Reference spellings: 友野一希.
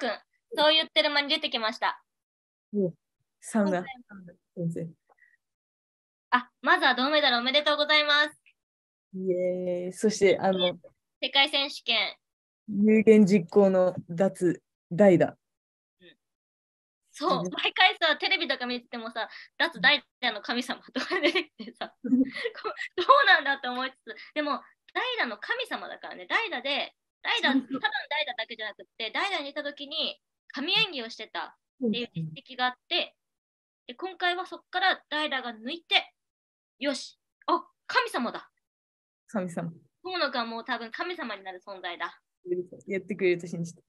くん、そう言ってる間に出てきました。サウナ。あ、まずは銅メダルおめでとうございます。イエーイ。そして、世界選手権。有言実行の脱代打。そう、毎回さ、テレビとか見ててもさ、脱代打の神様とか出てきてさ、どうなんだって思いつつ、でも、代打の神様だからね、代打で、ただの代打だけじゃなくて、代打にいたときに神演技をしてたっていう実績があって、で今回はそこから代打が抜いて、よし、あ、神様だ。神様。友野君はもう多分神様になる存在だ。やってくれると信じて。